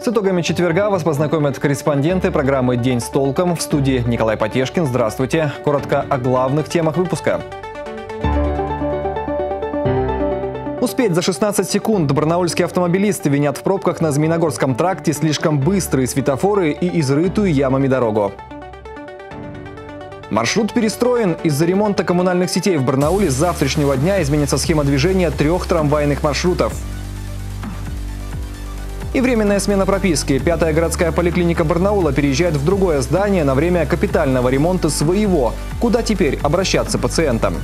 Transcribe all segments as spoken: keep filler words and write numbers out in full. С итогами четверга вас познакомят корреспонденты программы «День с толком». В студии Николай Потешкин. Здравствуйте. Коротко о главных темах выпуска. Успеть за шестнадцать секунд. Барнаульские автомобилисты винят в пробках на Змеиногорском тракте слишком быстрые светофоры и изрытую ямами дорогу. Маршрут перестроен. Из-за ремонта коммунальных сетей в Барнауле с завтрашнего дня изменится схема движения трех трамвайных маршрутов. И временная смена прописки. Пятая городская поликлиника Барнаула переезжает в другое здание на время капитального ремонта своего. Куда теперь обращаться пациентам?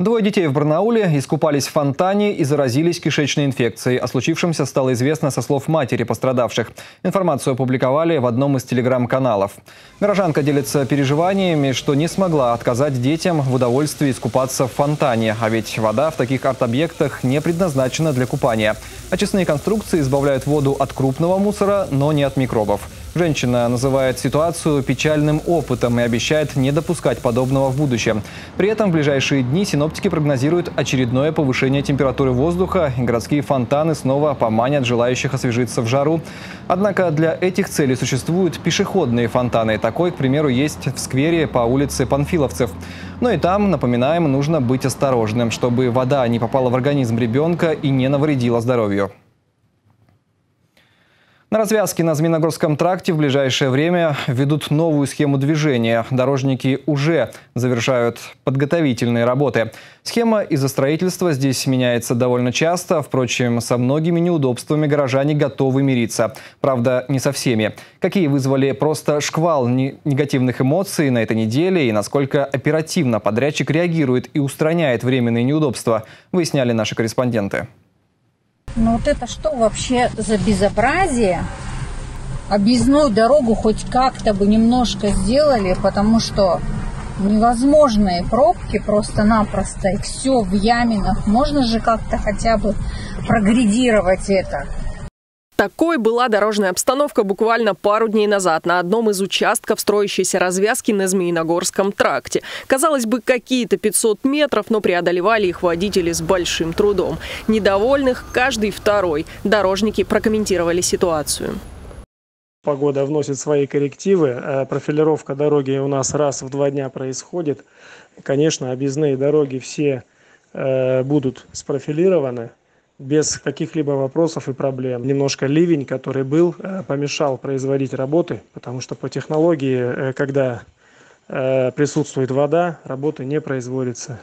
Двое детей в Барнауле искупались в фонтане и заразились кишечной инфекцией. О случившемся стало известно со слов матери пострадавших. Информацию опубликовали в одном из телеграм-каналов. Горожанка делится переживаниями, что не смогла отказать детям в удовольствии искупаться в фонтане. А ведь вода в таких арт-объектах не предназначена для купания. Очистные конструкции избавляют воду от крупного мусора, но не от микробов. Женщина называет ситуацию печальным опытом и обещает не допускать подобного в будущем. При этом в ближайшие дни синоптики прогнозируют очередное повышение температуры воздуха, и городские фонтаны снова поманят желающих освежиться в жару. Однако для этих целей существуют пешеходные фонтаны. Такой, к примеру, есть в сквере по улице Панфиловцев. Но и там, напоминаем, нужно быть осторожным, чтобы вода не попала в организм ребенка и не навредила здоровью. На развязке на Змеиногорском тракте в ближайшее время введут новую схему движения. Дорожники уже завершают подготовительные работы. Схема из-за строительства здесь меняется довольно часто. Впрочем, со многими неудобствами горожане готовы мириться. Правда, не со всеми. Какие вызвали просто шквал негативных эмоций на этой неделе и насколько оперативно подрядчик реагирует и устраняет временные неудобства, выясняли наши корреспонденты. Ну вот это что вообще за безобразие? Объездную дорогу хоть как-то бы немножко сделали, потому что невозможные пробки просто-напросто, и все в яминах. Можно же как-то хотя бы прогредировать это. Такой была дорожная обстановка буквально пару дней назад на одном из участков строящейся развязки на Змеиногорском тракте. Казалось бы, какие-то пятьсот метров, но преодолевали их водители с большим трудом. Недовольных каждый второй. Дорожники прокомментировали ситуацию. Погода вносит свои коррективы. Профилировка дороги у нас раз в два дня происходит. Конечно, объездные дороги все будут спрофилированы. Без каких-либо вопросов и проблем. Немножко ливень, который был, помешал производить работы, потому что по технологии, когда присутствует вода, работы не производится.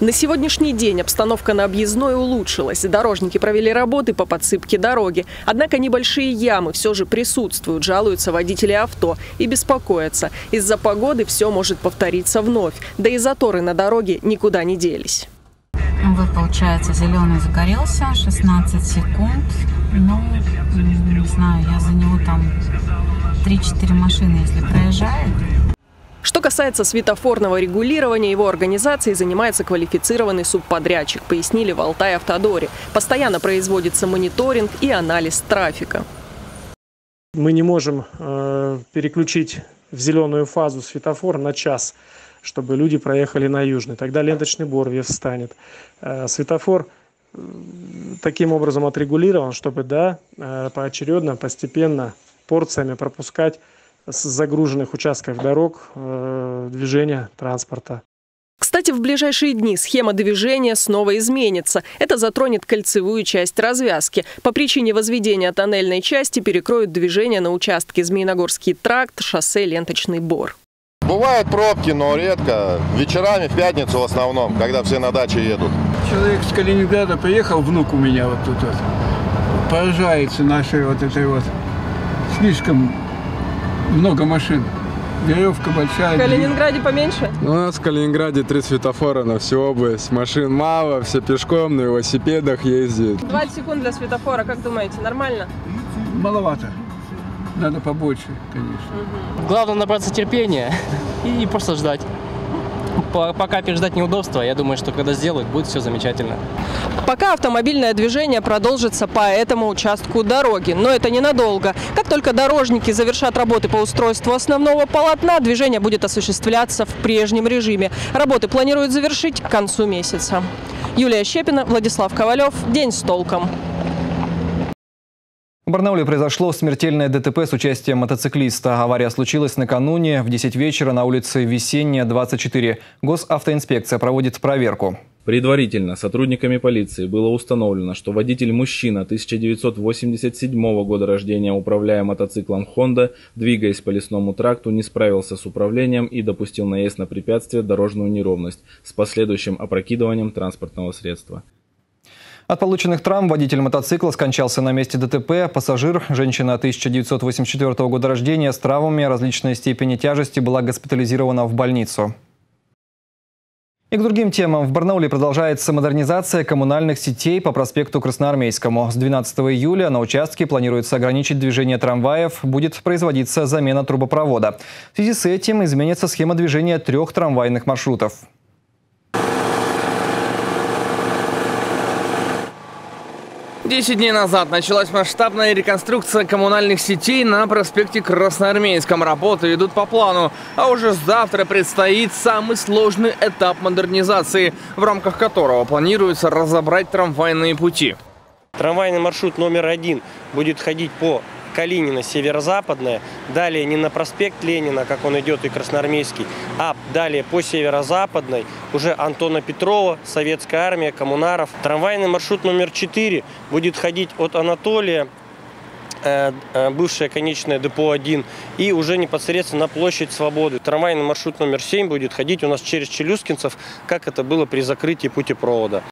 На сегодняшний день обстановка на объездной улучшилась. Дорожники провели работы по подсыпке дороги. Однако небольшие ямы все же присутствуют, жалуются водители авто и беспокоятся. Из-за погоды все может повториться вновь. Да и заторы на дороге никуда не делись. Вы, получается, зеленый загорелся, шестнадцать секунд. Ну, не знаю, я за него там три-четыре машины, если проезжают. Что касается светофорного регулирования, его организацией занимается квалифицированный субподрядчик, пояснили в Алтай-Автодоре. Постоянно производится мониторинг и анализ трафика. Мы не можем э, переключить в зеленую фазу светофор на час, чтобы люди проехали на южный. Тогда ленточный бордюр встанет. Светофор таким образом отрегулирован, чтобы, да, поочередно, постепенно, порциями пропускать с загруженных участков дорог движение транспорта. Кстати, в ближайшие дни схема движения снова изменится. Это затронет кольцевую часть развязки. По причине возведения тоннельной части перекроют движение на участке Змеиногорский тракт, шоссе, ленточный бор. Бывают пробки, но редко. Вечерами, в пятницу в основном, когда все на даче едут. Человек с Калининграда приехал, внук у меня вот тут вот, поражается нашей вот этой вот. Слишком много машин. Веревка большая. В Калининграде поменьше? У нас в Калининграде три светофора на всю область. Машин мало, все пешком, на велосипедах ездят. двадцать секунд для светофора, как думаете, нормально? Маловато. Надо побольше, конечно. Главное набраться терпения и просто ждать. Пока переждать неудобства, я думаю, что когда сделают, будет все замечательно. Пока автомобильное движение продолжится по этому участку дороги, но это ненадолго. Как только дорожники завершат работы по устройству основного полотна, движение будет осуществляться в прежнем режиме. Работы планируют завершить к концу месяца. Юлия Щепина, Владислав Ковалев. День с толком. В Барнауле произошло смертельное ДТП с участием мотоциклиста. Авария случилась накануне в десять вечера на улице Весенняя, двадцать четыре. Госавтоинспекция проводит проверку. Предварительно сотрудниками полиции было установлено, что водитель-мужчина тысяча девятьсот восемьдесят седьмого года рождения, управляя мотоциклом Honda, двигаясь по лесному тракту, не справился с управлением и допустил наезд на препятствие, дорожную неровность с последующим опрокидыванием транспортного средства. От полученных травм водитель мотоцикла скончался на месте ДТП. Пассажир, женщина тысяча девятьсот восемьдесят четвёртого года рождения, с травмами различной степени тяжести, была госпитализирована в больницу. И к другим темам. В Барнауле продолжается модернизация коммунальных сетей по проспекту Красноармейскому. С двенадцатого июля на участке планируется ограничить движение трамваев. Будет производиться замена трубопровода. В связи с этим изменится схема движения трех трамвайных маршрутов. Десять дней назад началась масштабная реконструкция коммунальных сетей на проспекте Красноармейском. Работы идут по плану, а уже завтра предстоит самый сложный этап модернизации, в рамках которого планируется разобрать трамвайные пути. Трамвайный маршрут номер один будет ходить по Калинина, северо-западная, далее не на проспект Ленина, как он идет и Красноармейский, а далее по северо-западной уже Антона Петрова, Советская армия, Коммунаров. Трамвайный маршрут номер четыре будет ходить от Анатолия, бывшее конечное депо один, и уже непосредственно на площадь Свободы. Трамвайный маршрут номер семь будет ходить у нас через Челюскинцев, как это было при закрытии путепровода.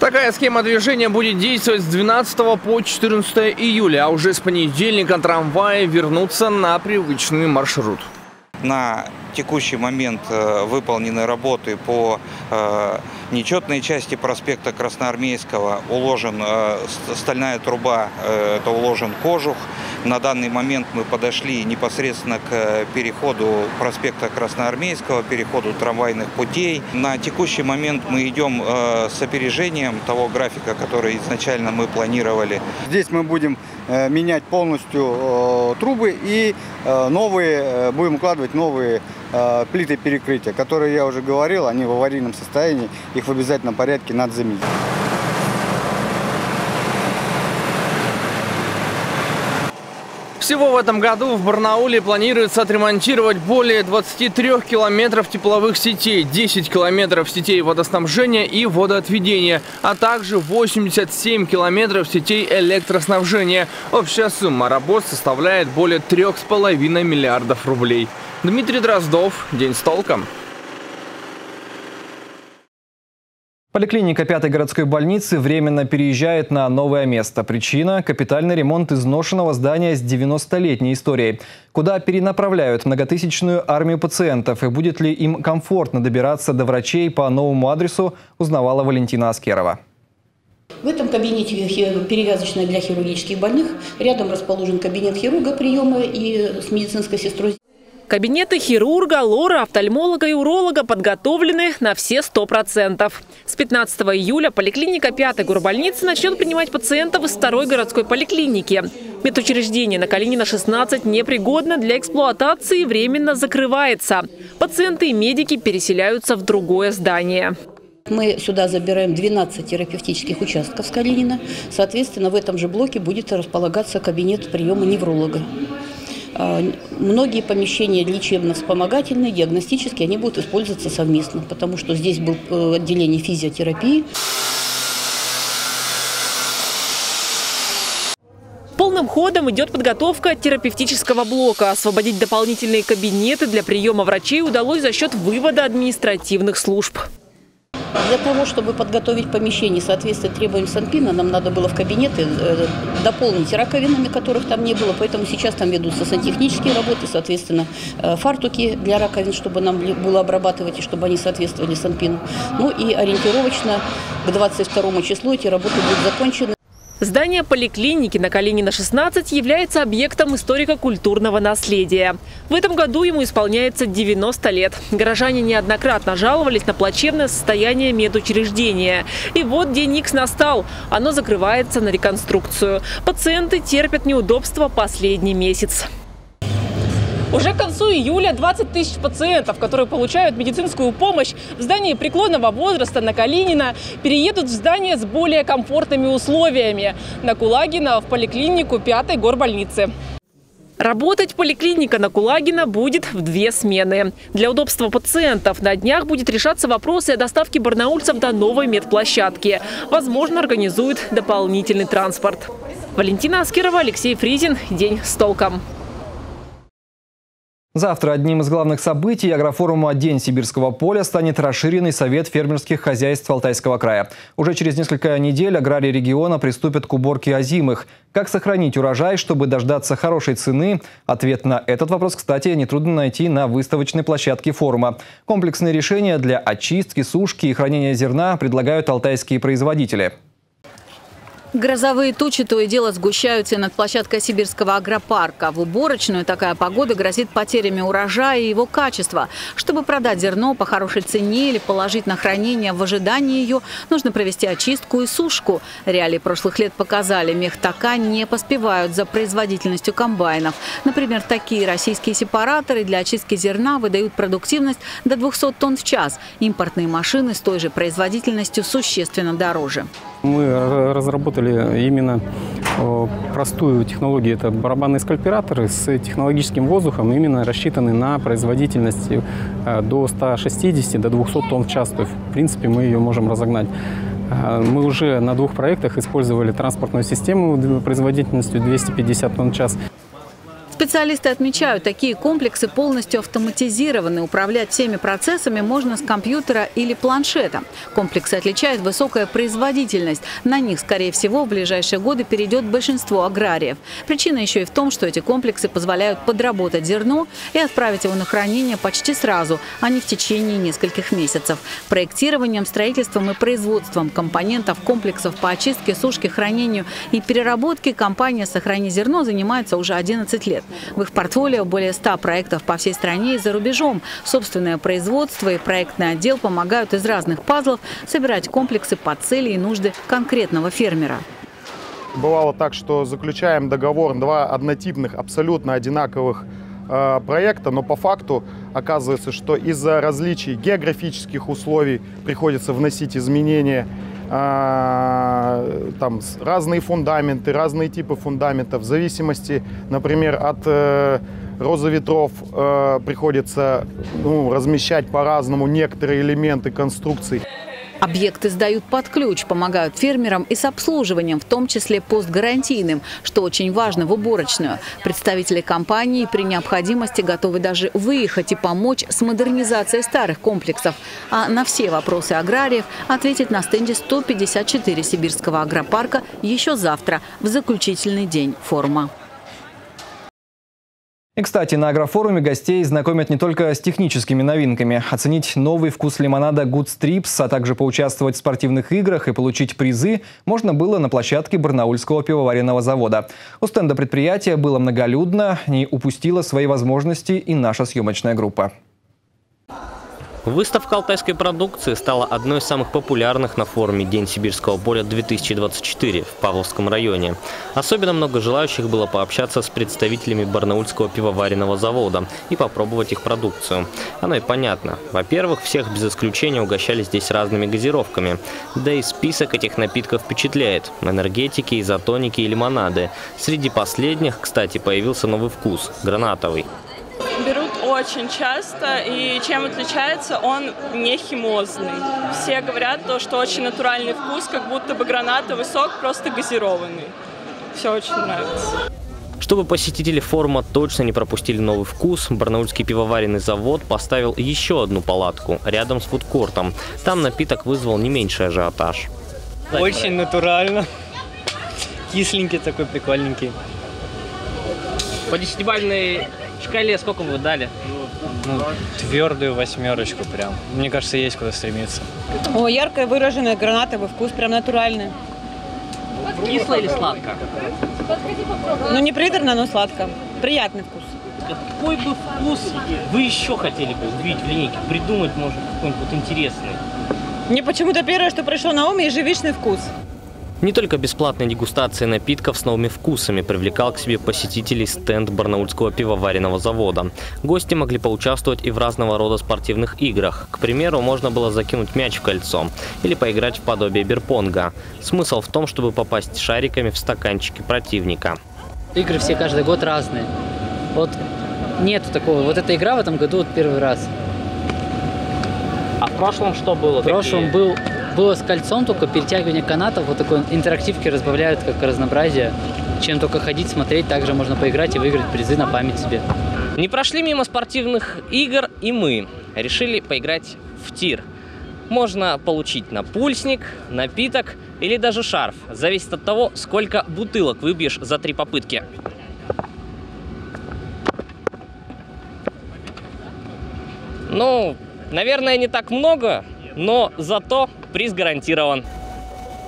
Такая схема движения будет действовать с двенадцатого по четырнадцатое июля, а уже с понедельника трамваи вернутся на привычный маршрут. На текущий момент выполнены работы по нечетной части проспекта Красноармейского. Уложен стальная труба, это уложен кожух. На данный момент мы подошли непосредственно к переходу проспекта Красноармейского, переходу трамвайных путей. На текущий момент мы идем с опережением того графика, который изначально мы планировали. Здесь мы будем менять полностью трубы и новые, будем укладывать новые плиты перекрытия, которые, я уже говорил, они в аварийном состоянии, их в обязательном порядке надо заменить. Всего в этом году в Барнауле планируется отремонтировать более двадцати трёх километров тепловых сетей, десять километров сетей водоснабжения и водоотведения, а также восемьдесят семь километров сетей электроснабжения. Общая сумма работ составляет более трёх с половиной миллиардов рублей. Дмитрий Дроздов, «День с толком». Поликлиника пятой городской больницы временно переезжает на новое место. Причина – капитальный ремонт изношенного здания с девяностолетней историей. Куда перенаправляют многотысячную армию пациентов и будет ли им комфортно добираться до врачей по новому адресу, узнавала Валентина Аскерова. В этом кабинете перевязочной для хирургических больных рядом расположен кабинет хирурга приема и с медицинской сестрой. Кабинеты хирурга, лора, офтальмолога и уролога подготовлены на все сто процентов. С пятнадцатого июля поликлиника пятой горбольницы начнет принимать пациентов из второй городской поликлиники. Медучреждение на Калинина, шестнадцать, непригодно для эксплуатации и временно закрывается. Пациенты и медики переселяются в другое здание. Мы сюда забираем двенадцать терапевтических участков с Калинина. Соответственно, в этом же блоке будет располагаться кабинет приема невролога. Многие помещения лечебно-вспомогательные, диагностические, они будут использоваться совместно, потому что здесь было отделение физиотерапии. Полным ходом идет подготовка терапевтического блока. Освободить дополнительные кабинеты для приема врачей удалось за счет вывода административных служб. Для того, чтобы подготовить помещение, соответствие требованиям Санпина, нам надо было в кабинеты дополнить раковинами, которых там не было. Поэтому сейчас там ведутся сантехнические работы, соответственно, фартуки для раковин, чтобы нам было обрабатывать и чтобы они соответствовали Санпину. Ну и ориентировочно к двадцать второму числу эти работы будут закончены. Здание поликлиники на Калинина, шестнадцать, является объектом историко-культурного наследия. В этом году ему исполняется девяносто лет. Горожане неоднократно жаловались на плачевное состояние медучреждения. И вот день икс настал. Оно закрывается на реконструкцию. Пациенты терпят неудобства последний месяц. Уже к концу июля двадцать тысяч пациентов, которые получают медицинскую помощь в здании преклонного возраста на Калинина, переедут в здание с более комфортными условиями на Кулагина в поликлинику пятой горбольницы. Работать поликлиника на Кулагина будет в две смены. Для удобства пациентов на днях будет решаться вопрос и о доставке барнаульцев до новой медплощадки. Возможно, организуют дополнительный транспорт. Валентина Аскерова, Алексей Фризин. День с толком. Завтра одним из главных событий агрофорума «День сибирского поля» станет расширенный совет фермерских хозяйств Алтайского края. Уже через несколько недель аграрии региона приступят к уборке озимых. Как сохранить урожай, чтобы дождаться хорошей цены? Ответ на этот вопрос, кстати, нетрудно найти на выставочной площадке форума. Комплексные решения для очистки, сушки и хранения зерна предлагают алтайские производители. Грозовые тучи то и дело сгущаются над площадкой Сибирского агропарка. В уборочную такая погода грозит потерями урожая и его качества. Чтобы продать зерно по хорошей цене или положить на хранение в ожидании ее, нужно провести очистку и сушку. Реалии прошлых лет показали, мехтака не поспевают за производительностью комбайнов. Например, такие российские сепараторы для очистки зерна выдают продуктивность до двухсот тонн в час. Импортные машины с той же производительностью существенно дороже. Мы разработали именно простую технологию. Это барабанные скальператоры с технологическим воздухом, именно рассчитаны на производительность до ста шестидесяти до двухсот тонн в час. То есть, в принципе, мы ее можем разогнать. Мы уже на двух проектах использовали транспортную систему производительностью двести пятьдесят тонн в час. Специалисты отмечают, такие комплексы полностью автоматизированы. Управлять всеми процессами можно с компьютера или планшета. Комплексы отличает высокая производительность. На них, скорее всего, в ближайшие годы перейдет большинство аграриев. Причина еще и в том, что эти комплексы позволяют подработать зерно и отправить его на хранение почти сразу, а не в течение нескольких месяцев. Проектированием, строительством и производством компонентов комплексов по очистке, сушке, хранению и переработке компания «Сохрани зерно» занимается уже одиннадцать лет. В их портфолио более ста проектов по всей стране и за рубежом. Собственное производство и проектный отдел помогают из разных пазлов собирать комплексы под цели и нужды конкретного фермера. Бывало так, что заключаем договор два однотипных, абсолютно одинаковых э, проекта, но по факту оказывается, что из-за различий географических условий приходится вносить изменения. Там разные фундаменты, разные типы фундаментов. В зависимости, например, от э, розы ветров э, приходится ну, размещать по-разному некоторые элементы конструкций. Объекты сдают под ключ, помогают фермерам и с обслуживанием, в том числе постгарантийным, что очень важно в уборочную. Представители компании при необходимости готовы даже выехать и помочь с модернизацией старых комплексов. А на все вопросы аграриев ответит на стенде сто пятьдесят четыре Сибирского агропарка еще завтра, в заключительный день форума. И, кстати, на агрофоруме гостей знакомят не только с техническими новинками. Оценить новый вкус лимонада Good Strips, а также поучаствовать в спортивных играх и получить призы можно было на площадке Барнаульского пивоваренного завода. У стенда предприятия было многолюдно, не упустила свои возможности и наша съемочная группа. Выставка алтайской продукции стала одной из самых популярных на форуме «День сибирского поля две тысячи двадцать четыре» в Павловском районе. Особенно много желающих было пообщаться с представителями Барнаульского пивоваренного завода и попробовать их продукцию. Оно и понятно. Во-первых, всех без исключения угощали здесь разными газировками. Да и список этих напитков впечатляет – энергетики, изотоники и лимонады. Среди последних, кстати, появился новый вкус – гранатовый. Берут очень часто, и чем отличается, он не химозный. Все говорят, то, что очень натуральный вкус, как будто бы гранатовый сок, просто газированный. Все очень нравится. Чтобы посетители форума точно не пропустили новый вкус, Барнаульский пивоваренный завод поставил еще одну палатку рядом с фудкортом. Там напиток вызвал не меньший ажиотаж. Очень натурально. Кисленький такой, прикольненький. По десятибалльной шкале сколько вы дали? Ну, твердую восьмерочку прям. Мне кажется, есть куда стремиться. О, яркая выраженная гранатовый вкус, прям натуральный. Кисло или сладко? Ну, не приторно, но сладко. Приятный вкус. Какой бы вкус вы еще хотели бы увидеть в линейке? Придумать, может, какой-нибудь интересный? Мне почему-то первое, что пришло на ум, ежевичный вкус. Не только бесплатной дегустацией напитков с новыми вкусами привлекал к себе посетителей стенд Барнаульского пивоваренного завода. Гости могли поучаствовать и в разного рода спортивных играх. К примеру, можно было закинуть мяч в кольцо или поиграть в подобие бирпонга. Смысл в том, чтобы попасть шариками в стаканчики противника. Игры все каждый год разные. Вот нету такого. Вот эта игра в этом году вот первый раз. А в прошлом что было? В прошлом был, было с кольцом, только перетягивание канатов. Вот такой интерактивки разбавляют как разнообразие. Чем только ходить, смотреть, также можно поиграть и выиграть призы на память себе. Не прошли мимо спортивных игр и мы. Решили поиграть в тир. Можно получить напульсник, напиток или даже шарф. Зависит от того, сколько бутылок выбьешь за три попытки. Ну, наверное, не так много, но зато приз гарантирован.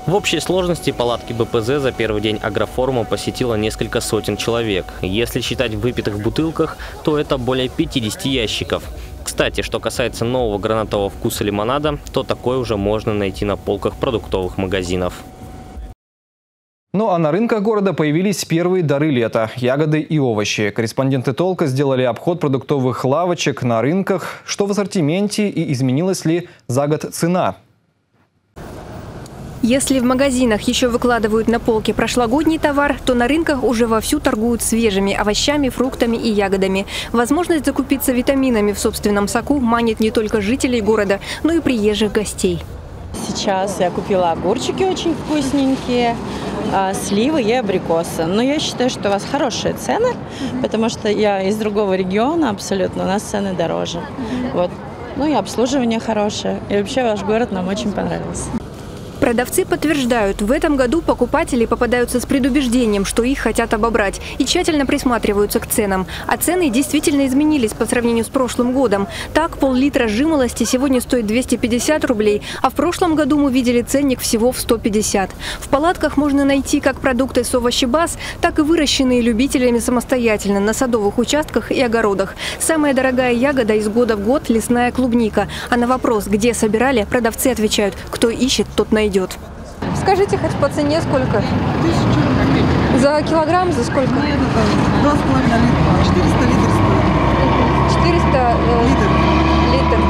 В общей сложности палатки БПЗ за первый день агрофорума посетило несколько сотен человек. Если считать в выпитых бутылках, то это более пятидесяти ящиков. Кстати, что касается нового гранатового вкуса лимонада, то такое уже можно найти на полках продуктовых магазинов. Ну а на рынках города появились первые дары лета – ягоды и овощи. Корреспонденты ТОЛКа сделали обход продуктовых лавочек на рынках. Что в ассортименте и изменилась ли за год цена? Если в магазинах еще выкладывают на полки прошлогодний товар, то на рынках уже вовсю торгуют свежими овощами, фруктами и ягодами. Возможность закупиться витаминами в собственном соку манит не только жителей города, но и приезжих гостей. Сейчас я купила огурчики очень вкусненькие, сливы и абрикосы. Но я считаю, что у вас хорошие цены, потому что я из другого региона абсолютно, у нас цены дороже. Вот. Ну и обслуживание хорошее. И вообще ваш город нам очень понравился. Продавцы подтверждают, в этом году покупатели попадаются с предубеждением, что их хотят обобрать, и тщательно присматриваются к ценам. А цены действительно изменились по сравнению с прошлым годом. Так, пол-литра жимолости сегодня стоит двести пятьдесят рублей, а в прошлом году мы видели ценник всего в сто пятьдесят. В палатках можно найти как продукты с овощебаз, так и выращенные любителями самостоятельно на садовых участках и огородах. Самая дорогая ягода из года в год – лесная клубника. А на вопрос, где собирали, продавцы отвечают – кто ищет, тот найдет. Идет. Скажите хоть по цене сколько? тысячу. За килограмм за сколько? два с половиной литра. четыреста литров стоит. четыреста литров.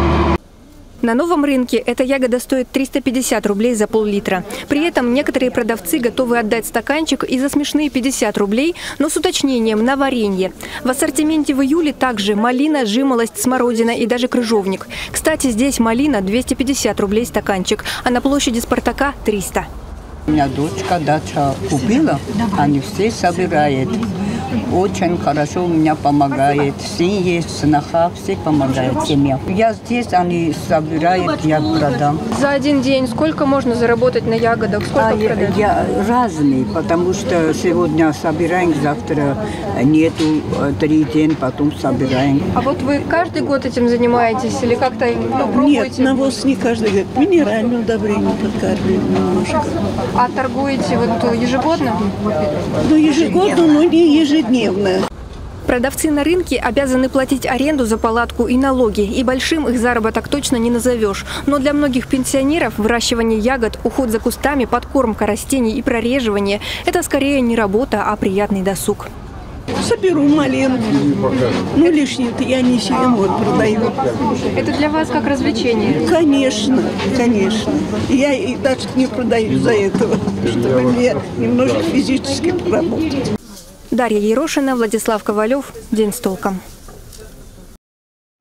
На новом рынке эта ягода стоит триста пятьдесят рублей за пол-литра. При этом некоторые продавцы готовы отдать стаканчик и за смешные пятьдесят рублей, но с уточнением на варенье. В ассортименте в июле также малина, жимолость, смородина и даже крыжовник. Кстати, здесь малина двести пятьдесят рублей стаканчик, а на площади Спартака триста. У меня дочка дача купила, они все собирают. Очень хорошо у меня помогает. Все есть, сноха, все помогают семья. Я здесь, они собирают, я продам. За один день сколько можно заработать на ягодах? Сколько а, я, я разные, потому что сегодня собираем, завтра нету, три дня, потом собираем. А вот вы каждый год этим занимаетесь или как-то ну, пробуете? Нет, навоз не каждый год. Минеральное удобрение подкармливаем немножко. А торгуете вот ежегодно? Ну, ежегодно, но не ежегодно. Продавцы на рынке обязаны платить аренду за палатку и налоги, и большим их заработок точно не назовешь. Но для многих пенсионеров выращивание ягод, уход за кустами, подкормка растений и прореживание – это скорее не работа, а приятный досуг. Соберу маленько, ну лишнее-то я не съем, вот продаю. Это для вас как развлечение? Конечно, конечно. Я и даже не продаю за этого, чтобы мне немножко физически поработать. Дарья Ерошина, Владислав Ковалев. День с толком.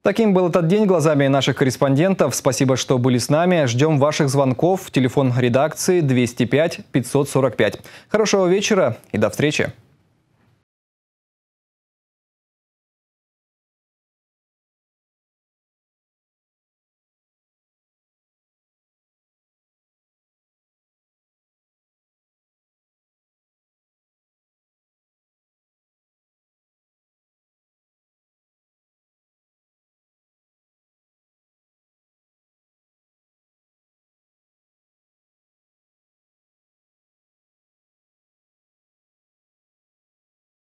Таким был этот день глазами наших корреспондентов. Спасибо, что были с нами. Ждем ваших звонков. Телефон редакции двести пять пятьсот сорок пять. Хорошего вечера и до встречи.